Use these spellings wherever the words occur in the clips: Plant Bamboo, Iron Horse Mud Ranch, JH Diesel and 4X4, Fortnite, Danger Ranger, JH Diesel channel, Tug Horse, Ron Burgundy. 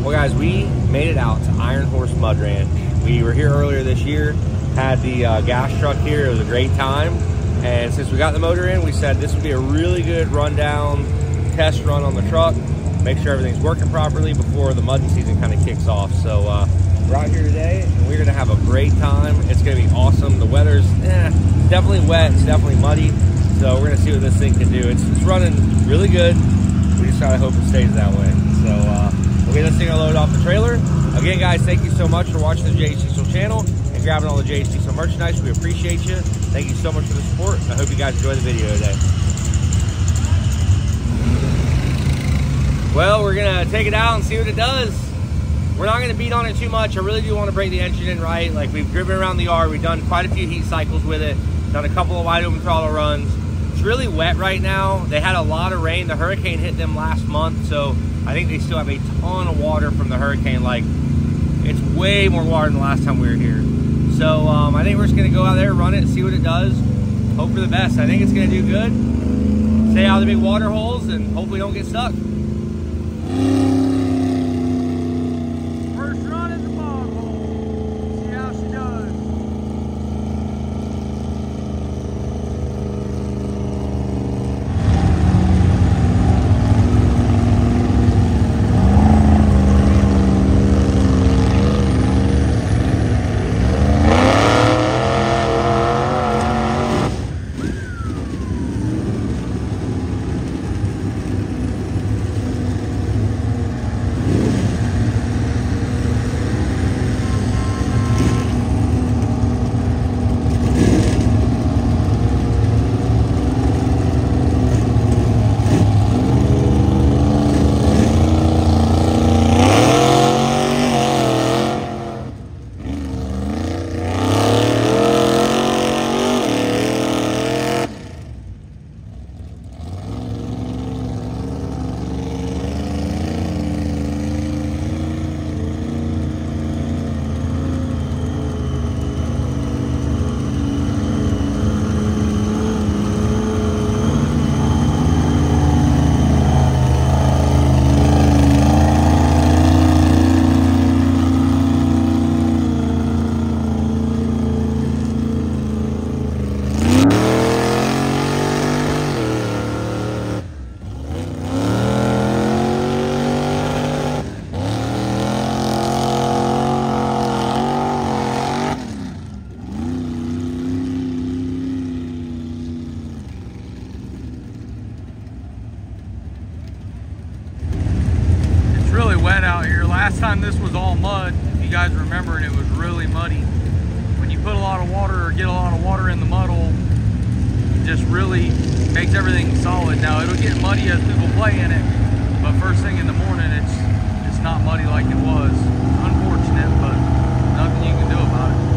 Well guys, we made it out to Iron Horse Mud Ranch. We were here earlier this year, had the gas truck here. It was a great time. And since we got the motor in, we said this would be a really good rundown, test run on the truck, make sure everything's working properly before the mudding season kind of kicks off. So we're out here today and we're gonna have a great time. It's gonna be awesome. The weather's definitely wet, it's definitely muddy. So we're gonna see what this thing can do. It's running really good. We just gotta hope it stays that way. So we'll get this thing loaded off the trailer. Again guys, thank you so much for watching the JH Diesel channel and grabbing all the JH Diesel merchandise. We appreciate you. Thank you so much for the support. I hope you guys enjoy the video today. Well, we're gonna take it out and see what it does. We're not gonna beat on it too much. I really do wanna break the engine in right. Like, we've driven around the yard, we've done quite a few heat cycles with it, done a couple of wide open throttle runs. It's really wet right now. They had a lot of rain. The hurricane hit them last month, so I think they still have a ton of water from the hurricane. Like, it's way more water than the last time we were here. So I think we're just gonna go out there, run it, see what it does. Hope for the best. I think it's gonna do good. Stay out of the big water holes and hopefully don't get stuck. First run in the bog hole. See how she does. Last time this was all mud, if you guys remember, and it was really muddy. When you put a lot of water or get a lot of water in the mud hole, it just really makes everything solid. Now it'll get muddy as people play in it, but first thing in the morning it's not muddy like it was. Unfortunate, but nothing you can do about it.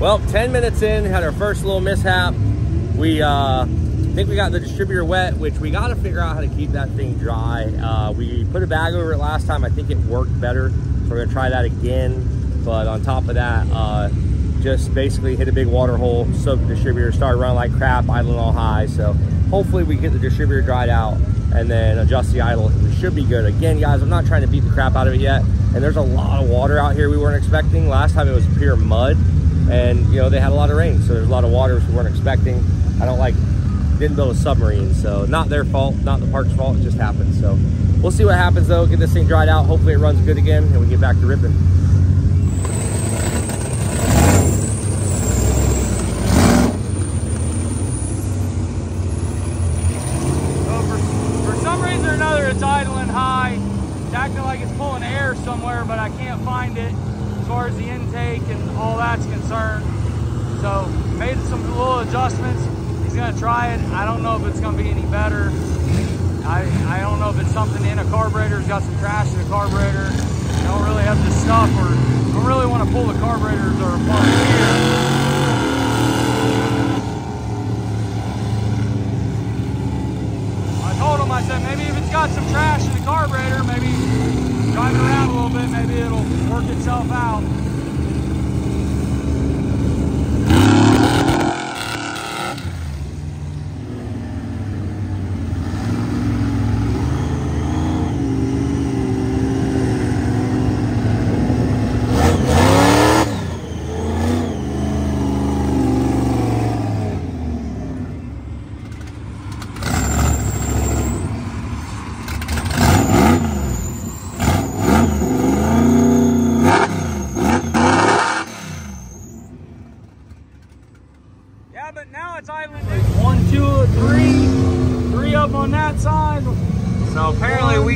Well, 10 minutes in, had our first little mishap. We think we got the distributor wet, which we gotta figure out how to keep that thing dry. We put a bag over it last time. I think it worked better. So We're gonna try that again, but on top of that, just basically hit a big water hole, soaked the distributor, started running like crap, idling all high. So hopefully we get the distributor dried out and then adjust the idle. We should be good. Again, guys, I'm not trying to beat the crap out of it yet. And there's a lot of water out here we weren't expecting. Last time it was pure mud, and you know, they had a lot of rain. So there's a lot of water which we weren't expecting. I don't like, didn't build a submarine. So not their fault, not the park's fault, it just happened. So we'll see what happens though. Get this thing dried out. Hopefully it runs good again and we get back to ripping. I don't know if it's going to be any better. I don't know if it's something in a carburetor. It's got some trash in the carburetor. I don't really have this stuff, or I don't really want to pull the carburetors or apart here. I told him, I said, maybe if it's got some trash in the carburetor, maybe drive it around a little bit, maybe it'll work itself out.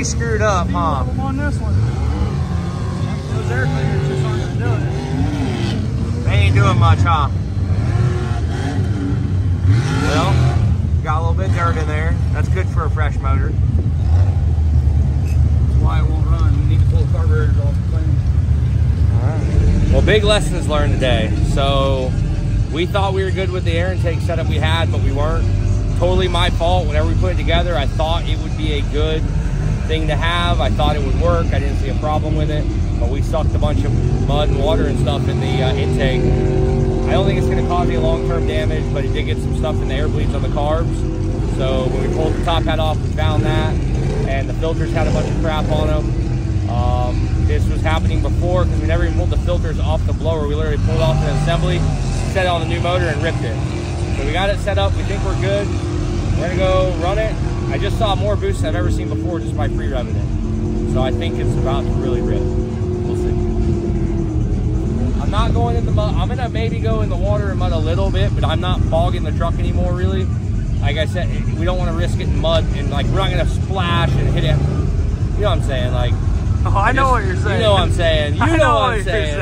Screwed up, huh? On this one. Those air cleaners just aren't doing it. They ain't doing much, huh? Well, got a little bit of dirt in there. That's good for a fresh motor. That's why it won't run. We need to pull the carburetors off the plane. Alright. Well, big lessons learned today. So, we thought we were good with the air intake setup we had, but we weren't. Totally my fault. Whenever we put it together, I thought it would be a good thing to have. I thought it would work. I didn't see a problem with it, but we sucked a bunch of mud and water and stuff in the intake. I don't think it's going to cause any long-term damage, but it did get some stuff in the air bleeds on the carbs. So when we pulled the top hat off, we found that, and the filters had a bunch of crap on them. This was happening before because we never even pulled the filters off the blower. We literally pulled off an assembly, set it on the new motor, and ripped it. So we got it set up. We think we're good. We're going to go run it. I just saw more boosts than I've ever seen before just by free revving it. So I think it's about to really rip. We'll see. I'm not going in the mud. I'm going to maybe go in the water and mud a little bit, but I'm not fogging the truck anymore, really. Like I said, we don't want to risk it in mud, and like, we're not going to splash and hit it. You know what I'm saying? Like, oh, I know what you're saying. You know what I'm saying. You know what I'm saying.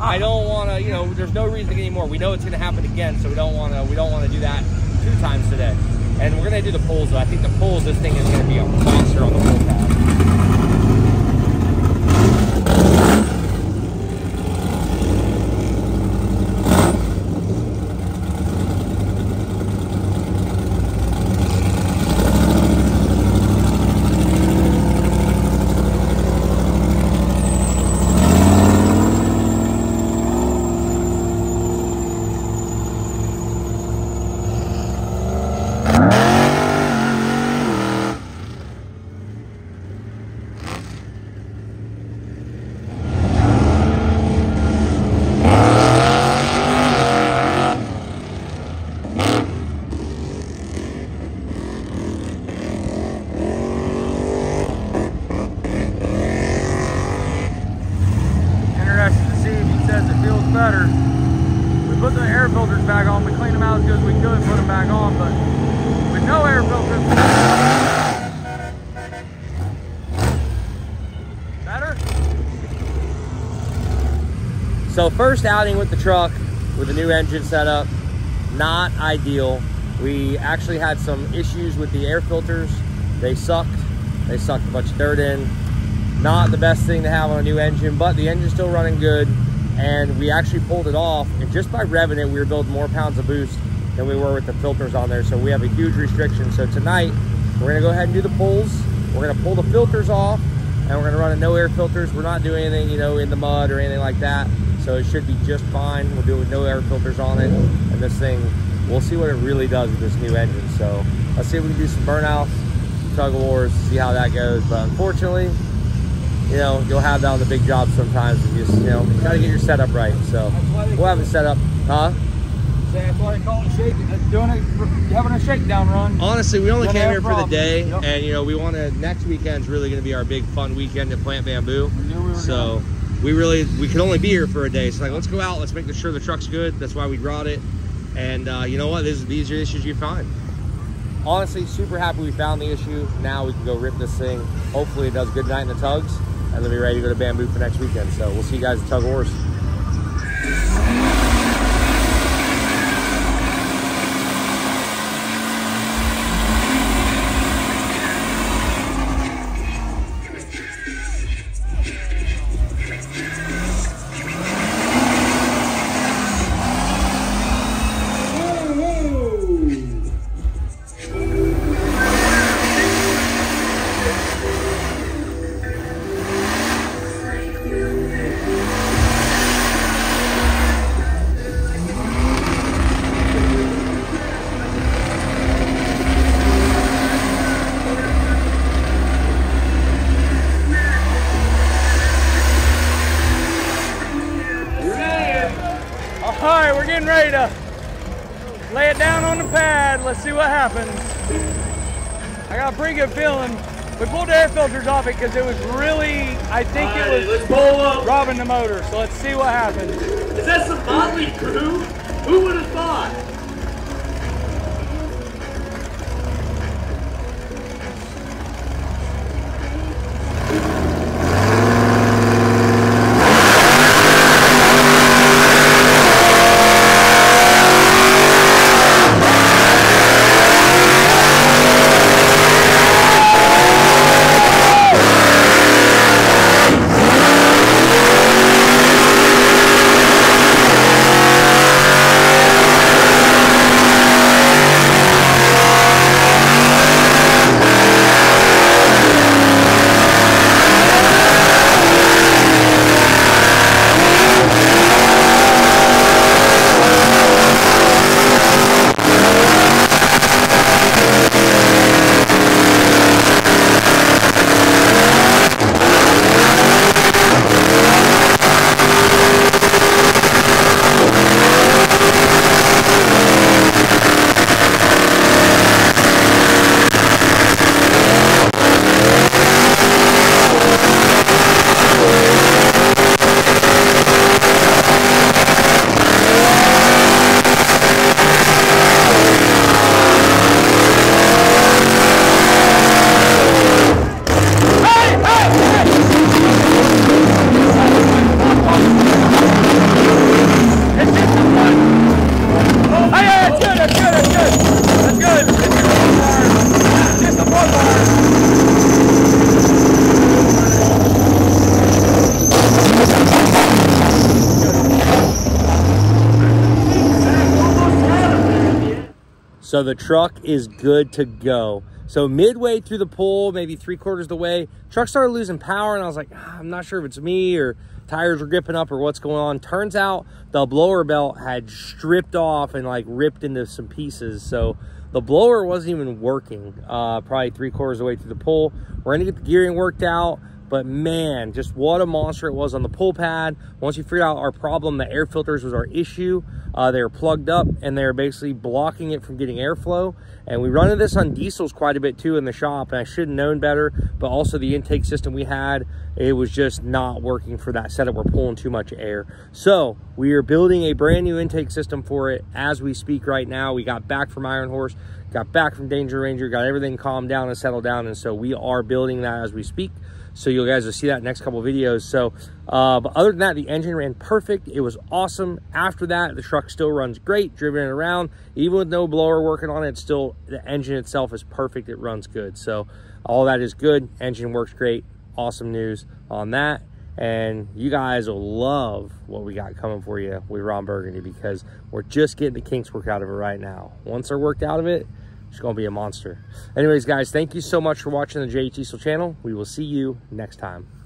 I don't want to, you know, there's no reason to get any more. We know it's going to happen again, so we don't want to do that 2 times today. And we're going to do the pulls, though. I think the pulls, this thing is going to be a monster on the pull . So first outing with the truck with a new engine setup, not ideal. We actually had some issues with the air filters. They sucked a bunch of dirt in. Not the best thing to have on a new engine, but the engine's still running good. And we actually pulled it off, and just by revving it, we were building more pounds of boost than we were with the filters on there. So we have a huge restriction. So tonight, we're gonna go ahead and do the pulls. We're gonna pull the filters off, and we're gonna run it no air filters. We're not doing anything, you know, in the mud or anything like that, so it should be just fine. We'll do it with no air filters on it, and this thing, we'll see what it really does with this new engine. So let's see if we can do some burnouts, tug of wars, see how that goes. But unfortunately, you know, you'll have that on the big job sometimes, and just, you know, gotta get your setup right. So we'll have it set up, huh? That's why they call it shaking. Having a shakedown run. Honestly, we only came here for the day, and you know, we want to. Next weekend's really going to be our big fun weekend at Plant Bamboo. So we could only be here for a day. So like, let's go out. Let's make sure the truck's good. That's why we brought it. And you know what? These are issues you find. Honestly, super happy we found the issue. Now we can go rip this thing. Hopefully, it does good night in the tugs, and then be ready to go to Bamboo for next weekend. So we'll see you guys at Tug Horse. Ready to lay it down on the pad. Let's see what happens. I got a pretty good feeling. We pulled the air filters off it because it was really, I think it was robbing the motor. So let's see what happens. Is that some motley crew? Who would have thought? So the truck is good to go. So midway through the pull, maybe three-quarters of the way, truck started losing power, and I was like, I'm not sure if it's me or tires were gripping up or what's going on. Turns out the blower belt had stripped off and like ripped into some pieces. So the blower wasn't even working, probably three-quarters of the way through the pull. We're gonna get the gearing worked out, but man, just what a monster it was on the pull pad. Once you figured out our problem, the air filters was our issue. They were plugged up and they're basically blocking it from getting airflow. And we run into this on diesels quite a bit too in the shop, and I should have known better, but also the intake system we had, it was just not working for that setup. We're pulling too much air. So we are building a brand new intake system for it as we speak right now. We got back from Iron Horse, got back from Danger Ranger, got everything calmed down and settled down. And so we are building that as we speak. So you guys will see that next couple of videos. So, but other than that, the engine ran perfect. It was awesome. After that, the truck still runs great, driven it around. Even with no blower working on it, still the engine itself is perfect. It runs good. So all that is good. Engine works great. Awesome news on that. And you guys will love what we got coming for you with Ron Burgundy, because we're just getting the kinks worked out of it right now. Once they're worked out of it, She's gonna be a monster. Anyways, guys, thank you so much for watching the JH Diesel channel. We will see you next time.